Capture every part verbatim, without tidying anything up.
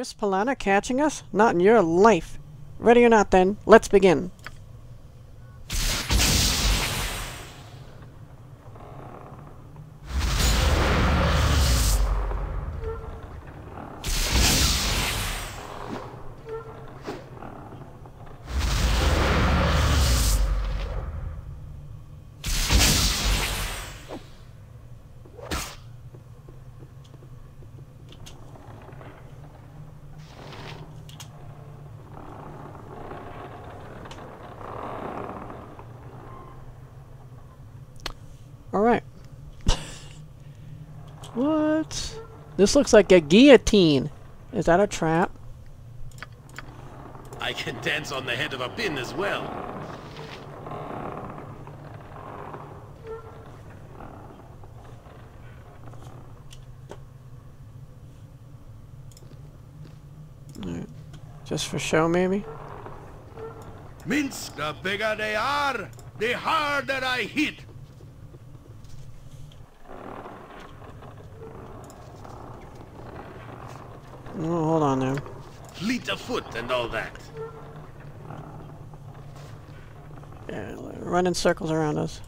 risk Polana catching us? Not in your life. Ready or not then, let's begin. What? This looks like a guillotine. Is that a trap? I can dance on the head of a pin as well. Right. Just for show, maybe? Minsc, the bigger they are, the harder I hit. Oh, hold on there. Fleet of foot and all that. Yeah, run in circles around us.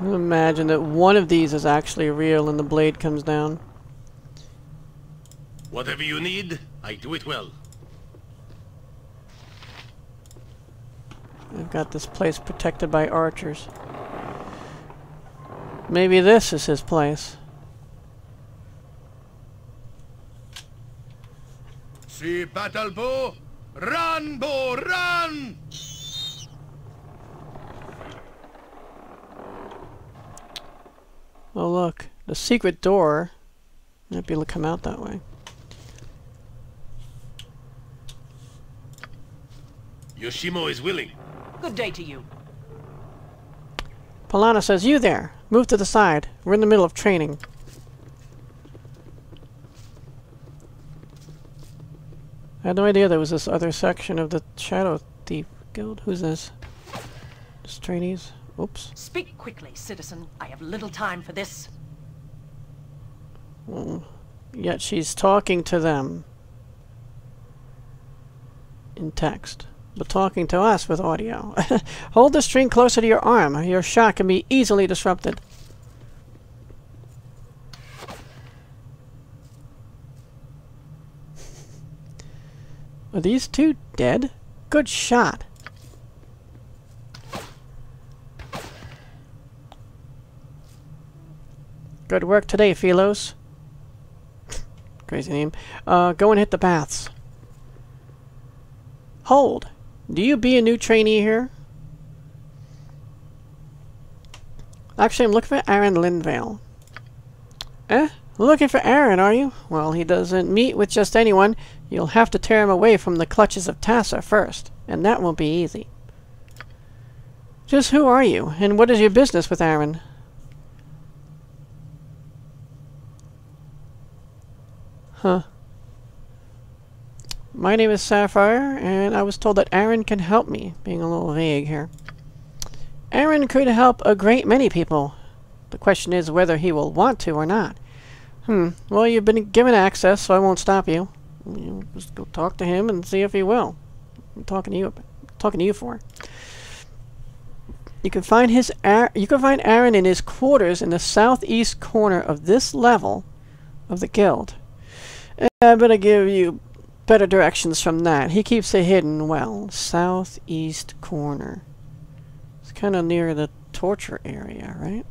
Imagine that one of these is actually real and the blade comes down. Whatever you need, I do it well. I've got this place protected by archers. Maybe this is his place. See battle, Boo! Run, Boo! Run! Oh look, the secret door. Might be able to come out that way. Yoshimo is willing. Good day to you. Polana says, you there. Move to the side. We're in the middle of training. I had no idea there was this other section of the Shadow Thief Guild. Who's this? Just trainees. Oops. Speak quickly, citizen. I have little time for this. Mm. Yet she's talking to them. In text. But talking to us with audio. Hold the string closer to your arm. Your shot can be easily disrupted. Are these two dead? Good shot. Good work today, Philos. Crazy name. Uh, go and hit the baths. Hold. Do you be a new trainee here? Actually, I'm looking for Aran Linvail. Eh? Looking for Aran, are you? Well, he doesn't meet with just anyone. You'll have to tear him away from the clutches of Tassa first, and that won't be easy. Just who are you, and what is your business with Aran? Huh. My name is Sapphire, and I was told that Aran can help me. Being a little vague here. Aran could help a great many people. The question is whether he will want to or not. Hmm. Well, you've been given access, so I won't stop you. You just go talk to him and see if he will. I'm talking to you. Talking to you for. You can find his. Ar you can find Aran in his quarters in the southeast corner of this level of the guild. And I'm gonna give you better directions from that. He keeps it hidden well. Southeast corner. It's kind of near the torture area, right?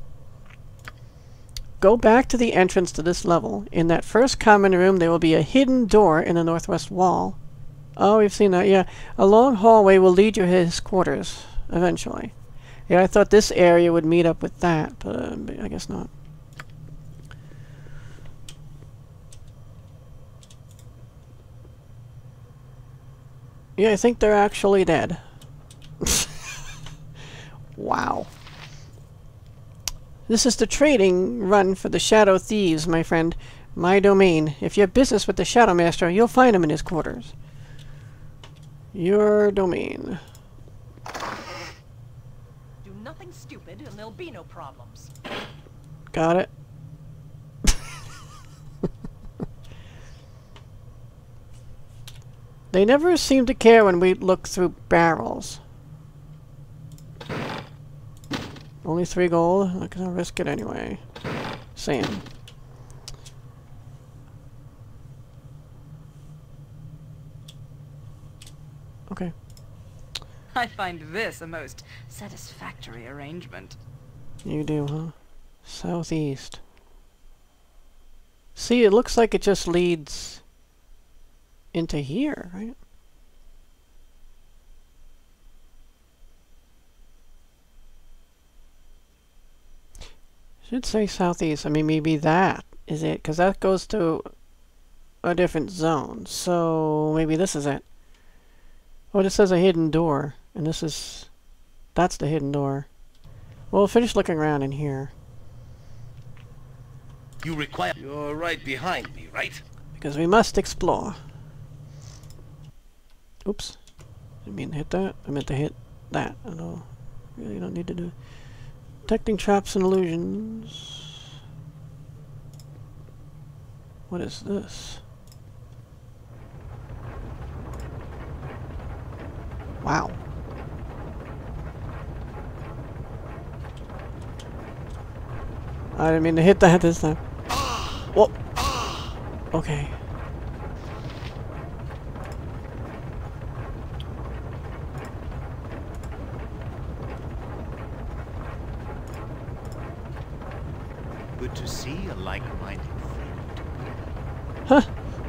Go back to the entrance to this level. In that first common room, there will be a hidden door in the northwest wall. Oh, we've seen that, yeah. A long hallway will lead you to his quarters, eventually. Yeah, I thought this area would meet up with that, but uh, I guess not. Yeah, I think they're actually dead. Wow. This is the trading run for the Shadow Thieves, my friend. My domain. If you have business with the Shadow Master, you'll find him in his quarters. Your domain. and stupid, and there'll be no problems. Got it. They never seem to care when we look through barrels. Only three gold? I'm not gonna risk it anyway. Sand. Okay. I find this a most satisfactory arrangement. You do, huh? Southeast. See, it looks like it just leads into here, right? Should say southeast. I mean, maybe that is it, because that goes to a different zone. So maybe this is it. Oh, this says a hidden door, and this is... that's the hidden door. Well, finish looking around in here. You require... You're right behind me, right? Because we must explore. Oops. Didn't mean to hit that. I meant to hit that. I know. Really don't need to do... Detecting traps and illusions. What is this? Wow. I didn't mean to hit that this time. Whoa. Okay. Good to see a like-minded friend. Huh.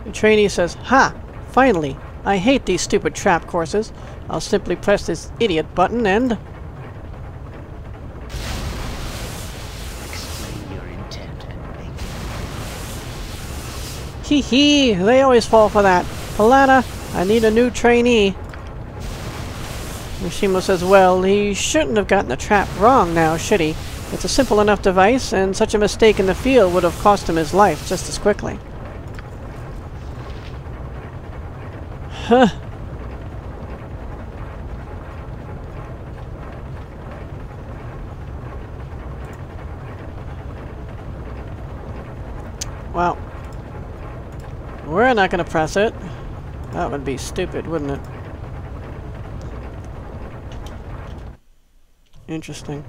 The trainee says, "Ha! Finally! I hate these stupid trap courses. I'll simply press this idiot button and..." Explain your intent and make it. Hee hee, they always fall for that. Polana, I need a new trainee. Yoshimo says, well, he shouldn't have gotten the trap wrong now, should he? It's a simple enough device, and such a mistake in the field would have cost him his life just as quickly. Huh. Well, we're not going to press it. That would be stupid, wouldn't it? Interesting.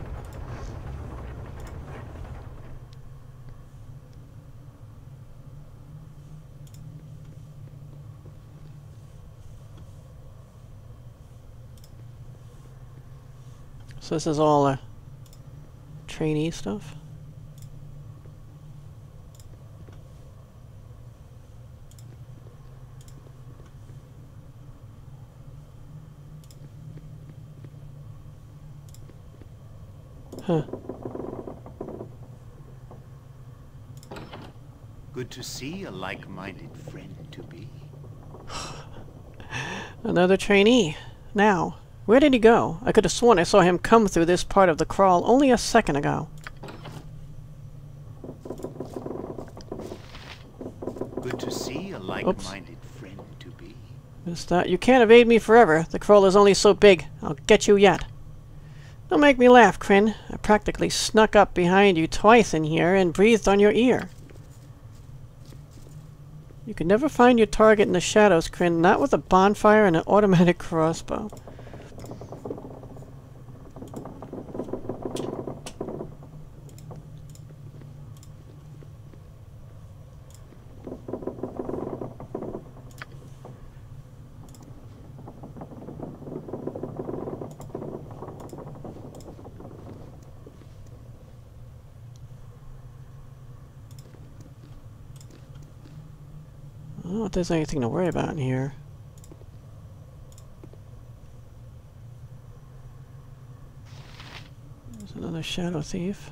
So this is all uh, trainee stuff. Huh. Good to see a like-minded friend to be. Another trainee. Now, where did he go? I could have sworn I saw him come through this part of the crawl only a second ago. Good to see a like-minded friend to be. Missed that. You can't evade me forever. The crawl is only so big. I'll get you yet. Don't make me laugh, Kryn. I practically snuck up behind you twice in here and breathed on your ear. You can never find your target in the shadows, Kryn, not with a bonfire and an automatic crossbow. There's anything to worry about in here. There's another shadow thief.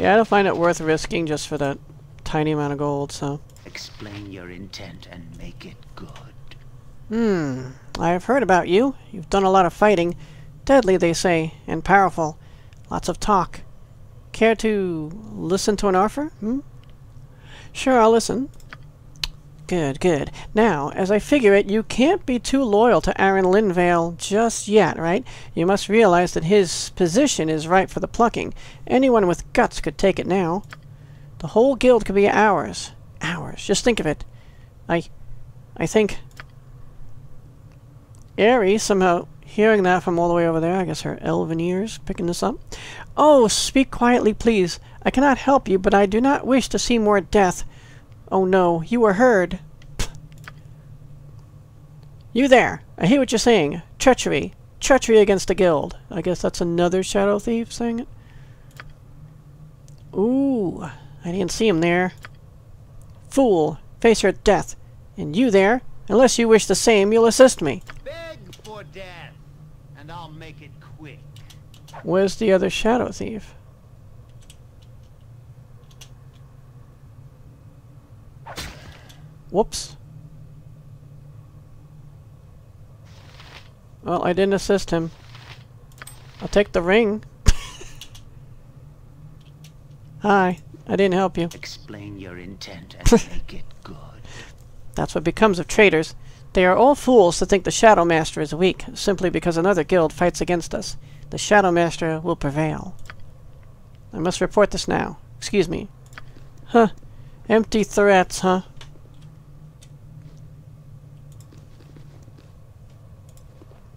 I don't find it worth risking just for that tiny amount of gold, so... Explain your intent and make it good. Hmm, I've heard about you. You've done a lot of fighting. Deadly, they say, and powerful. Lots of talk. Care to listen to an offer? Hmm? Sure, I'll listen. Good, good. Now, as I figure it, you can't be too loyal to Aran Linvail just yet, right? You must realize that his position is ripe for the plucking. Anyone with guts could take it now. The whole guild could be ours. Ours. Just think of it. I... I think... Aerie, somehow, hearing that from all the way over there, I guess her elven ears picking this up. Oh, speak quietly, please. I cannot help you, but I do not wish to see more death. Oh no, you were heard. Pfft. You there! I hear what you're saying. Treachery. Treachery against the guild. I guess that's another Shadow Thief saying it. Ooh, I didn't see him there. Fool, face your death. And you there, unless you wish the same, you'll assist me. Beg for death, and I'll make it quick. Where's the other Shadow Thief? Whoops. Well, I didn't assist him. I'll take the ring. Hi. I didn't help you. Explain your intent and make it good. That's what becomes of traitors. They are all fools to think the Shadow Master is weak, simply because another guild fights against us. The Shadow Master will prevail. I must report this now. Excuse me. Huh. Empty threats, huh?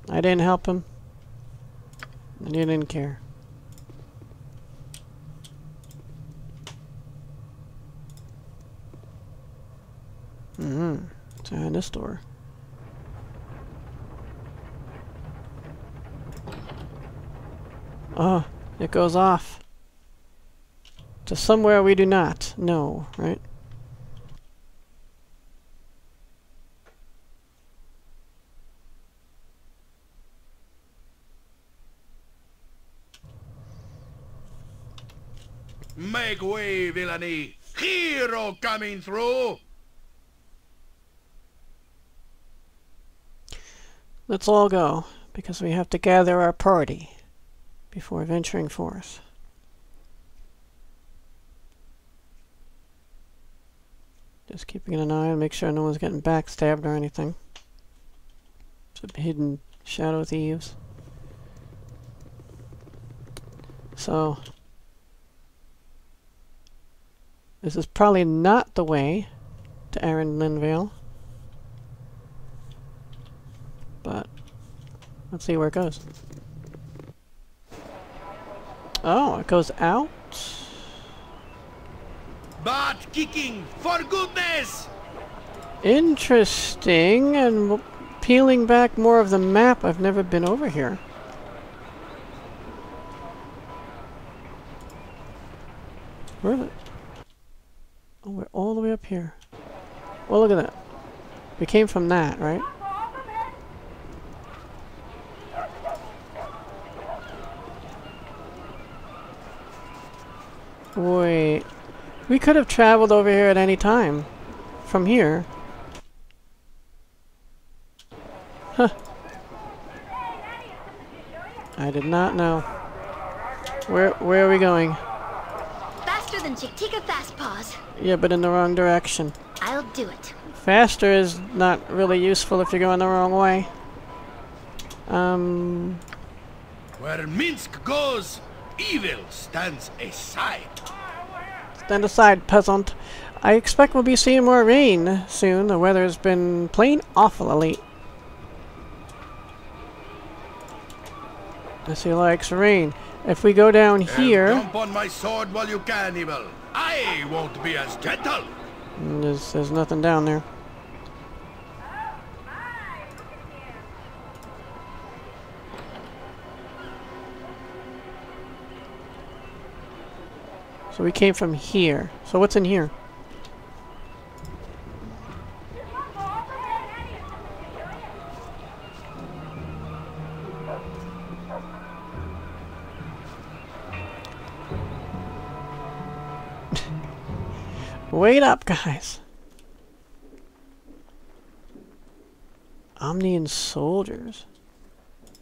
I didn't help him. And he didn't care. Mm-hmm. So in this door. Oh, it goes off. To somewhere we do not know, right? Make way, villainy! Hero coming through! Let's all go, because we have to gather our party before venturing forth. Just keeping an eye and make sure no one's getting backstabbed or anything. Some hidden Shadow Thieves. So... this is probably not the way to Aran Linvail. But let's see where it goes. Oh, it goes out. Butt kicking for goodness. Interesting, and peeling back more of the map. I've never been over here. Where is it? Oh, we're all the way up here. Well, look at that. We came from that, right? Wait. We could have traveled over here at any time. From here. Huh. I did not know. Where, where are we going? Faster than Chick-Tika Fast Paws. Yeah, but in the wrong direction. I'll do it. Faster is not really useful if you're going the wrong way. Um. Where Minsc goes, evil stands aside. Stand aside, peasant. I expect we'll be seeing more rain soon. The weather's been plain awful lately. As he likes rain. If we go down here, and jump on my sword while you can, evil. I won't be as gentle. There's, there's nothing down there. So we came from here. So what's in here? Wait up, guys. Omnian soldiers.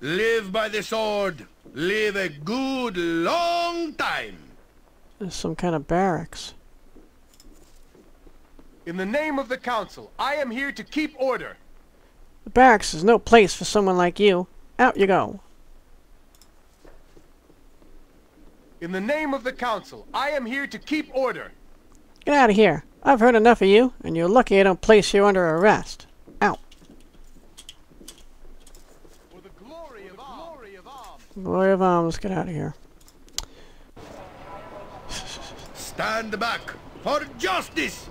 Live by the sword. Live a good long time. There's some kind of barracks. In the name of the council, I am here to keep order. The barracks is no place for someone like you. Out you go. In the name of the council, I am here to keep order. Get out of here. I've heard enough of you, and you're lucky I don't place you under arrest. Out. For the glory of arms. Glory of arms, get out of here. Stand back for justice.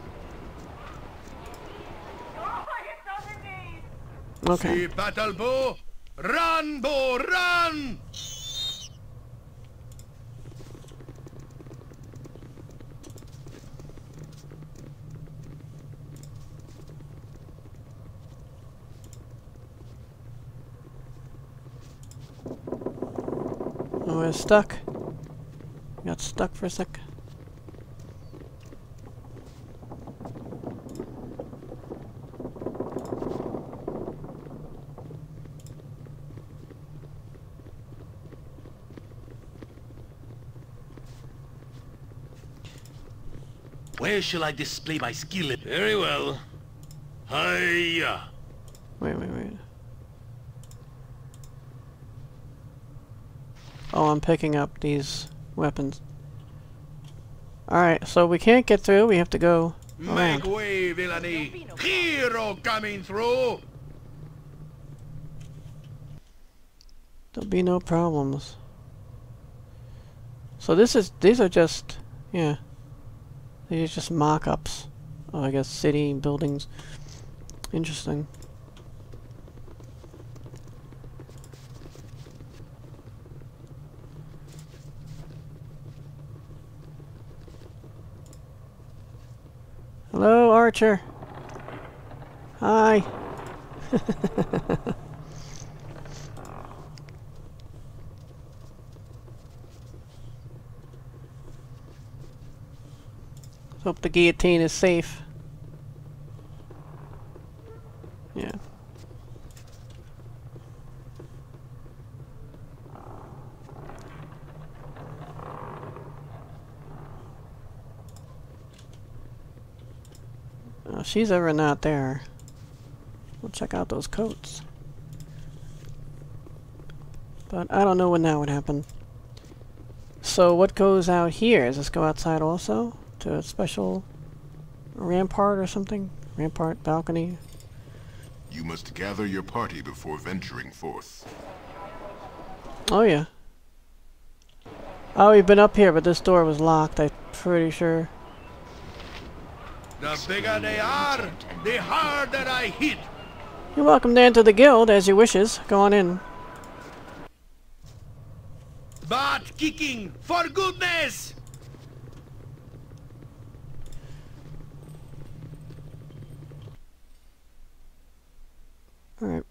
Okay. See battle, Boo! Run, Boo! Run! Oh, we're stuck. We got stuck for a sec. Where shall I display my skill? Very well. Hiya. Wait, wait, wait. Oh, I'm picking up these weapons. Alright, so we can't get through. We have to go around. Make way, villainy. Hero coming through. There'll be no problems. So this is... These are just... Yeah. These are just mock-ups. Oh, I guess city, buildings. Interesting. Hello, Archer. Hi. Hope the guillotine is safe. Yeah. Oh, she's ever not there. We'll check out those coats. But I don't know when that would happen. So what goes out here? Does this go outside also? To a special rampart or something? Rampart, balcony. You must gather your party before venturing forth. Oh, yeah. Oh, we've been up here, but this door was locked, I'm pretty sure. The bigger they are, the harder I hit. You're welcome to enter the guild as you wishes. Go on in. Butt kicking, for goodness! Alright.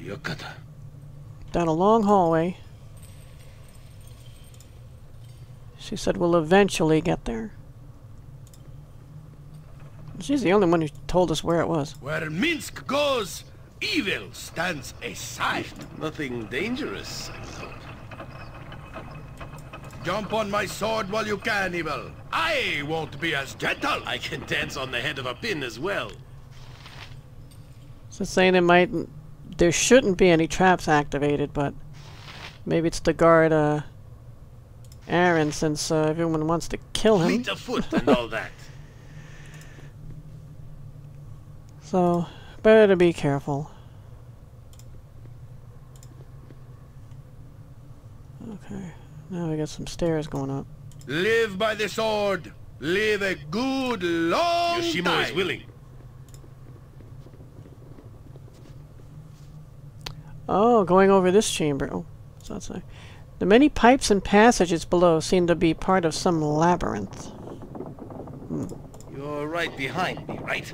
Yokata. Down a long hallway. She said we'll eventually get there. She's the only one who told us where it was. Where Minsc goes, evil stands aside. Nothing dangerous, I thought. Jump on my sword while you can, evil. I won't be as gentle. I can dance on the head of a pin as well. So saying it might, there shouldn't be any traps activated, but maybe it's to guard uh, Aran, since uh, everyone wants to kill him. Fleet of foot and all that. So better to be careful. Okay. Now we got some stairs going up. Live by the sword. Live a good long Yoshimo time. Yoshimo is willing. Oh, going over this chamber. Oh, it's outside. The many pipes and passages below seem to be part of some labyrinth. Hmm. You're right behind me, right?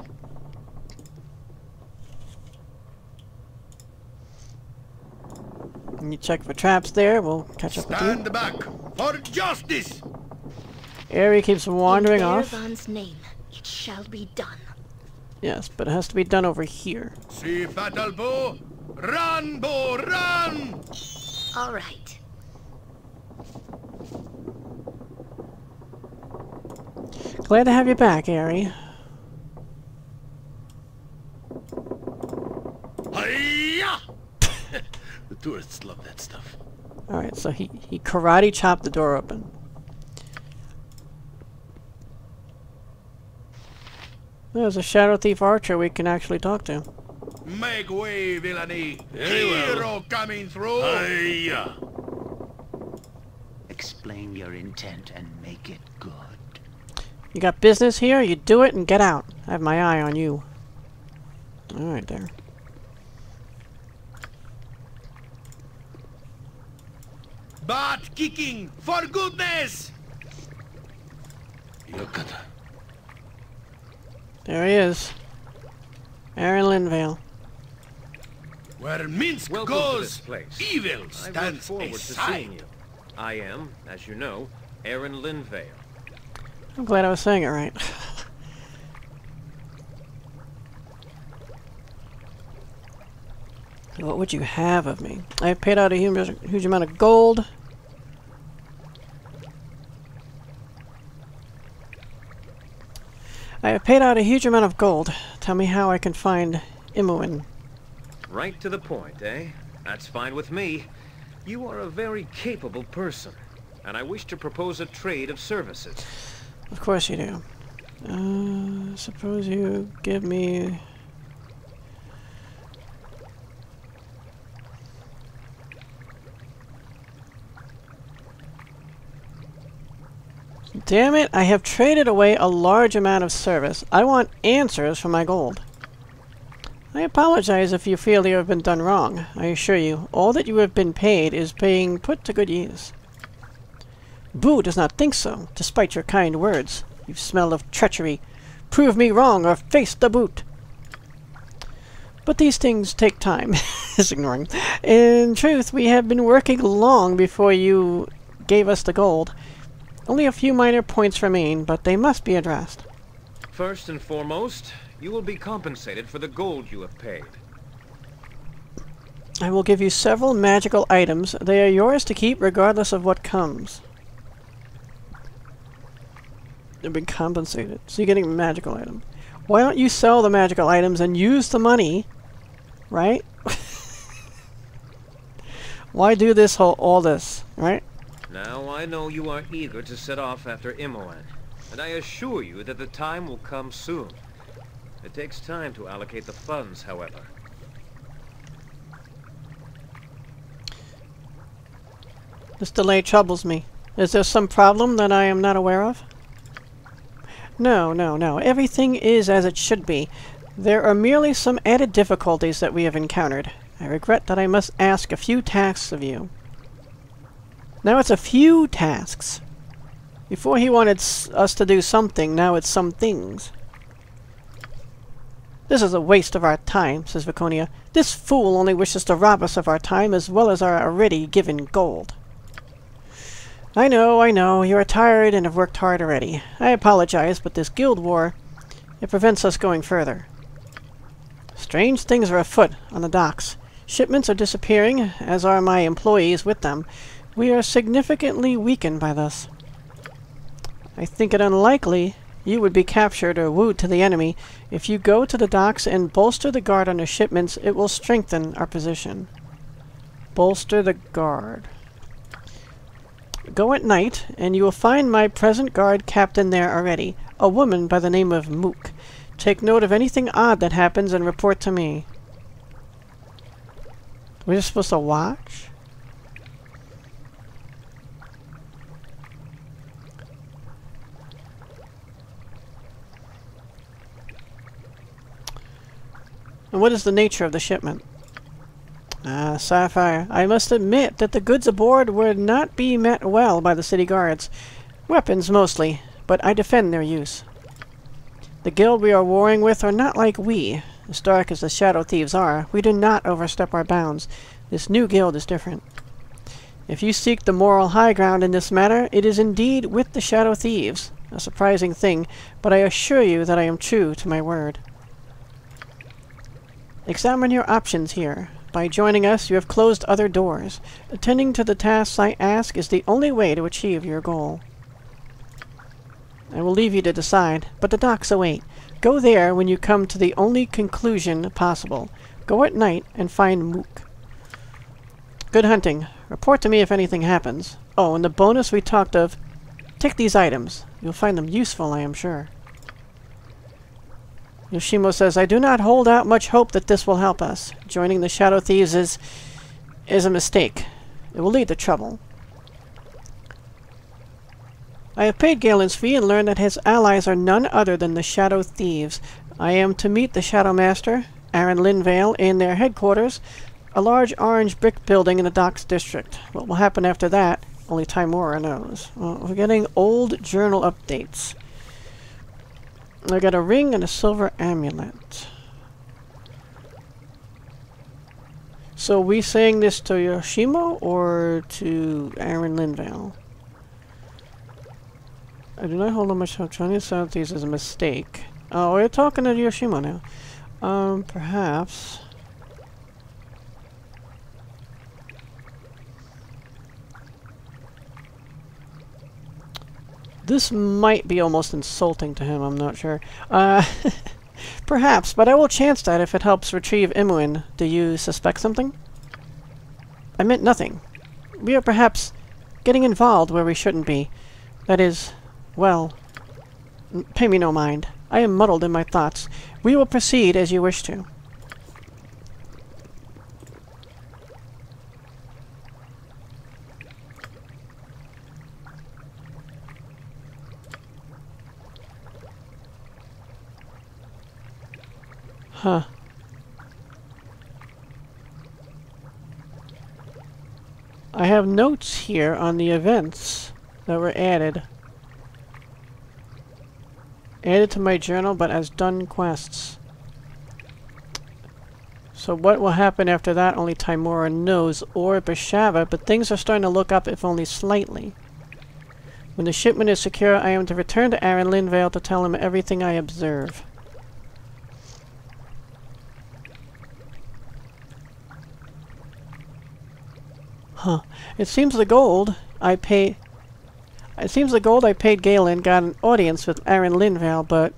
You check for traps there, we'll catch up with you. Stand back for justice! Aerie keeps wandering in off. Name, it shall be done. Yes, but it has to be done over here. See battle, Boo! Run, Boo! Run! All right. Glad to have you back, Aerie. Hi-ya! The tourists love that stuff. All right, so he he karate chopped the door open. There's a Shadow Thief archer we can actually talk to. Make way, villainy! Hero well. Coming through! Hiya. Explain your intent and make it good. You got business here, you do it and get out. I have my eye on you. Alright there. Butt kicking for goodness! Yokata. There he is. Aran Linvail. Where Minsc Welcome goes, place. Evil stands forward aside. To seeing you. I am, as you know, Aran Linvail. I'm glad I was saying it right. What would you have of me? I have paid out a huge, huge amount of gold. I have paid out a huge amount of gold. Tell me how I can find Imoen. Right to the point, eh? That's fine with me. You are a very capable person, and I wish to propose a trade of services. Of course you do. Uh, suppose you give me... Damn it, I have traded away a large amount of service. I want answers for my gold. I apologize if you feel you have been done wrong. I assure you, all that you have been paid is being put to good use. Boo does not think so, despite your kind words. You smell of treachery. Prove me wrong or face the boot. But these things take time. It's ignoring. In truth, we have been working long before you gave us the gold. Only a few minor points remain, but they must be addressed. First and foremost, you will be compensated for the gold you have paid. I will give you several magical items. They are yours to keep regardless of what comes. You've been compensated, so you're getting a magical item. Why don't you sell the magical items and use the money, right? Why do this whole all this, right? Now I know you are eager to set off after Imoen, and I assure you that the time will come soon. It takes time to allocate the funds, however. This delay troubles me. Is there some problem that I am not aware of? No, no, no. Everything is as it should be. There are merely some added difficulties that we have encountered. I regret that I must ask a few tasks of you. Now it's a few tasks. Before he wanted s us to do something, now it's some things. This is a waste of our time, says Viconia. This fool only wishes to rob us of our time as well as our already given gold. I know, I know, you are tired and have worked hard already. I apologize, but this guild war, it prevents us going further. Strange things are afoot on the docks. Shipments are disappearing, as are my employees with them. We are significantly weakened by this. I think it unlikely you would be captured or wooed to the enemy. If you go to the docks and bolster the guard on the shipments, it will strengthen our position. Bolster the guard. Go at night, and you will find my present guard captain there already, a woman by the name of Mook. Take note of anything odd that happens and report to me. We're just supposed to watch? And what is the nature of the shipment? Ah, Sapphire, I must admit that the goods aboard would not be met well by the city guards. Weapons, mostly, but I defend their use. The guild we are warring with are not like we. As dark as the Shadow Thieves are, we do not overstep our bounds. This new guild is different. If you seek the moral high ground in this matter, it is indeed with the Shadow Thieves. A surprising thing, but I assure you that I am true to my word. Examine your options here. By joining us, you have closed other doors. Attending to the tasks I ask is the only way to achieve your goal. I will leave you to decide, but the docks await. Go there when you come to the only conclusion possible. Go at night and find Mook. Good hunting. Report to me if anything happens. Oh, and the bonus we talked of. Take these items. You'll find them useful, I am sure. Yoshimo says, I do not hold out much hope that this will help us. Joining the Shadow Thieves is... is a mistake. It will lead to trouble. I have paid Galen's fee and learned that his allies are none other than the Shadow Thieves. I am to meet the Shadow Master, Aran Linvail, in their headquarters, a large orange brick building in the Docks District. What will happen after that, only Tymora knows. Well, we're getting old journal updates. I got a ring and a silver amulet. So we saying this to Yoshimo or to Aran Linvail? I do not hold on much hope. Joining the Shadow Thieves is a mistake. Oh, we're talking to Yoshimo now. Um, perhaps. This might be almost insulting to him, I'm not sure. Uh, perhaps, but I will chance that if it helps retrieve Imoen. Do you suspect something? I meant nothing. We are perhaps getting involved where we shouldn't be. That is... well, pay me no mind. I am muddled in my thoughts. We will proceed as you wish to. Huh. I have notes here on the events that were added. Added to my journal, but as done quests. So what will happen after that, only Tymora knows, or Beshaba, but things are starting to look up, if only slightly. When the shipment is secure, I am to return to Aran Linvail to tell him everything I observe. Huh. It seems the gold I pay... It seems the gold I paid Galen got an audience with Aran Linvail, but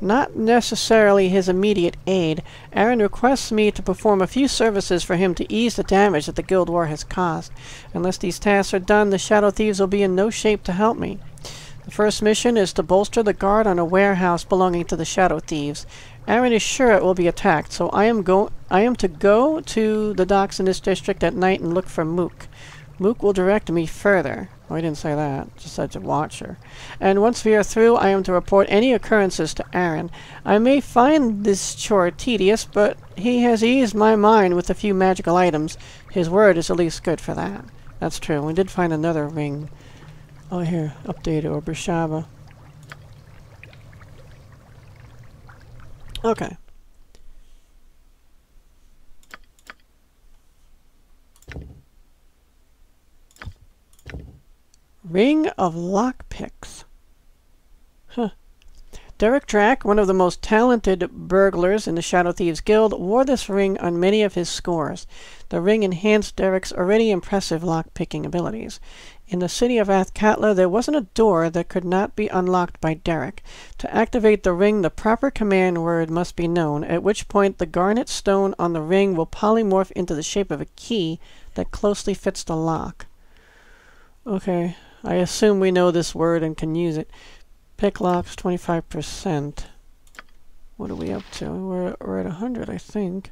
not necessarily his immediate aid. Aran requests me to perform a few services for him to ease the damage that the Guild War has caused. Unless these tasks are done, the Shadow Thieves will be in no shape to help me. The first mission is to bolster the guard on a warehouse belonging to the Shadow Thieves. Aran is sure it will be attacked, so I am go I am to go to the docks in this district at night and look for Mook. Mook will direct me further. Oh, I didn't say that. Just said to watch her. And once we are through, I am to report any occurrences to Aran. I may find this chore tedious, but he has eased my mind with a few magical items. His word is at least good for that. That's true. We did find another ring. Oh, here. Updated or Beshaba. Okay. Ring of lockpicks. Huh. Derek Trac, one of the most talented burglars in the Shadow Thieves Guild, wore this ring on many of his scores. The ring enhanced Derek's already impressive lockpicking abilities. In the city of Athkatla, there wasn't a door that could not be unlocked by Derek. To activate the ring, the proper command word must be known, at which point the garnet stone on the ring will polymorph into the shape of a key that closely fits the lock. Okay. I assume we know this word and can use it. Pick locks, twenty-five percent. What are we up to? We're, we're at one hundred, I think.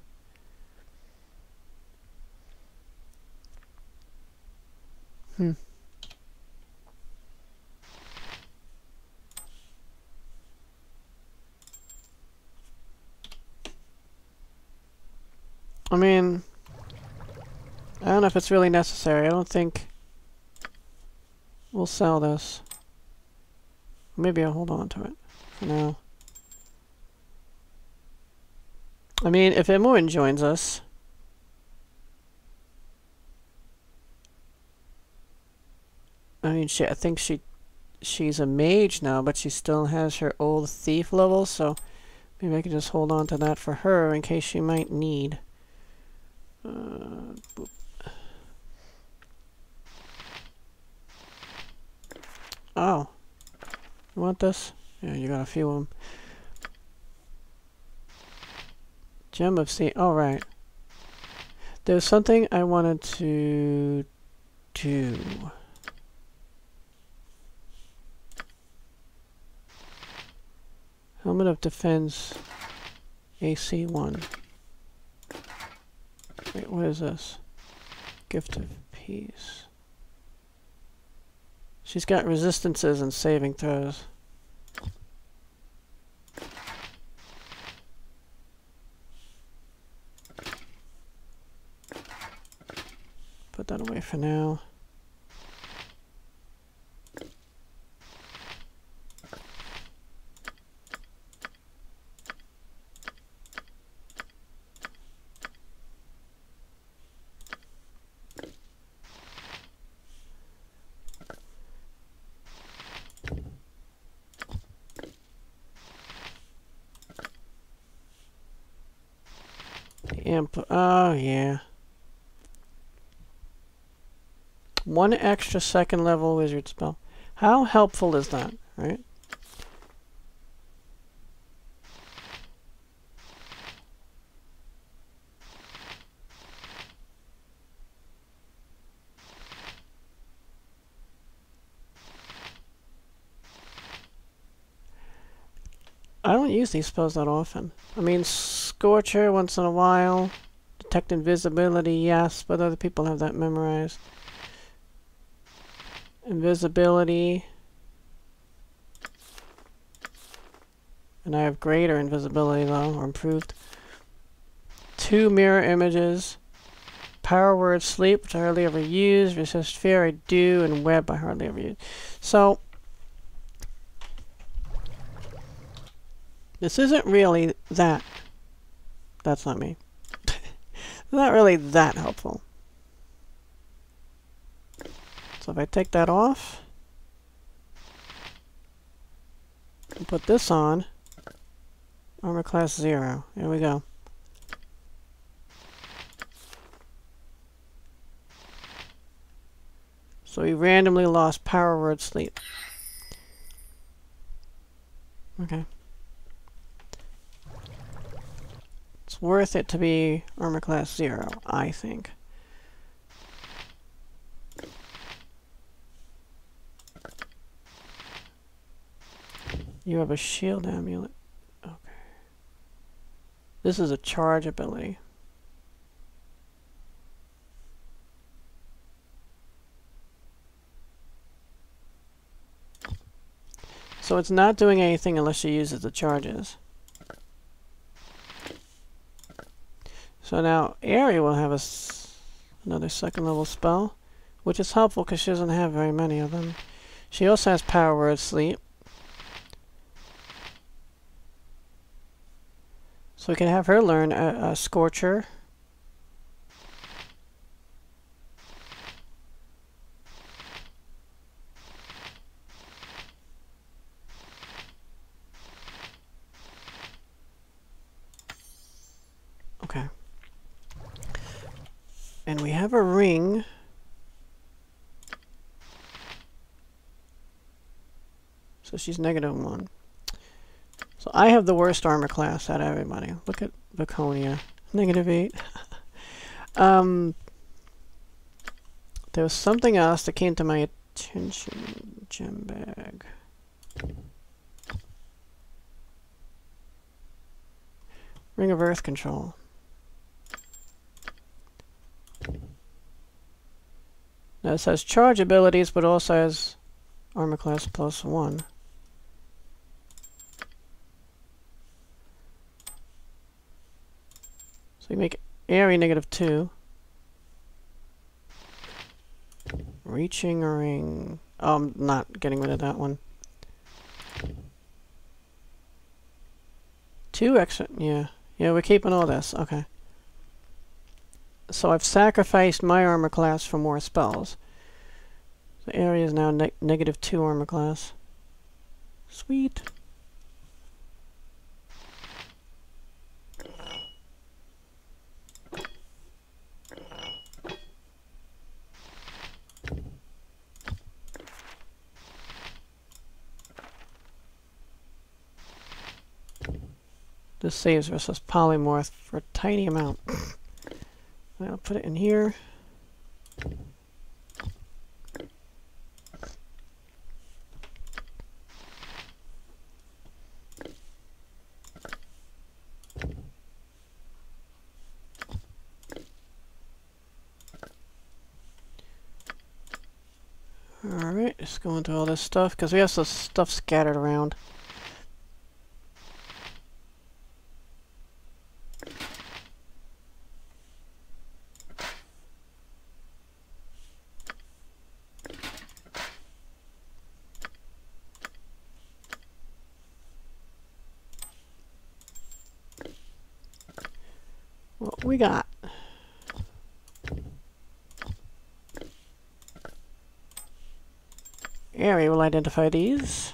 Hmm. I mean, I don't know if it's really necessary. I don't think... we'll sell this. Maybe I'll hold on to it for now. I mean, if Imoen joins us... I mean, she, I think she she's a mage now, but she still has her old thief level, so maybe I can just hold on to that for her in case she might need. Uh, boop. Oh. You want this? Yeah, you got a few of them. Gem of Sea. Alright. There's something I wanted to do. Helmet of Defense A C one. Wait, what is this? Gift of Peace. She's got resistances and saving throws. Put that away for now. Oh, yeah. One extra second level wizard spell. How helpful is that, right? I don't use these spells that often. I mean, Scorcher once in a while. Detect invisibility, yes, but other people have that memorized. Invisibility. And I have greater invisibility though, or improved. Two mirror images. Power word sleep, which I hardly ever use. Resist fear, I do. And web, I hardly ever use. So, this isn't really that. That's not me. Not really that helpful. So if I take that off and put this on, armor class zero. There we go. So we randomly lost power word sleep. Okay. It's worth it to be armor class zero, I think. You have a shield amulet. Okay. This is a charge ability. So it's not doing anything unless she uses the charges. So now Aerie will have a s another second level spell, which is helpful because she doesn't have very many of them. She also has power word sleep. So we can have her learn a, a Scorcher. Okay. And we have a ring. So she's negative one. So I have the worst armor class out of everybody. Look at Viconia. Negative eight. um, there was something else that came to my attention. Gem bag. Ring of Earth control. Now this has charge abilities, but also has armor class plus one. So you make Aerie negative two. Reaching ring. Oh, I'm not getting rid of that one. Two extra. Yeah. Yeah, we're keeping all this. Okay. So I've sacrificed my armor class for more spells. The area is now ne negative two armor class. Sweet. This saves versus polymorph for a tiny amount. I'll put it in here. Alright, just go into all this stuff, because we have some stuff scattered around. We got Aerie will identify these.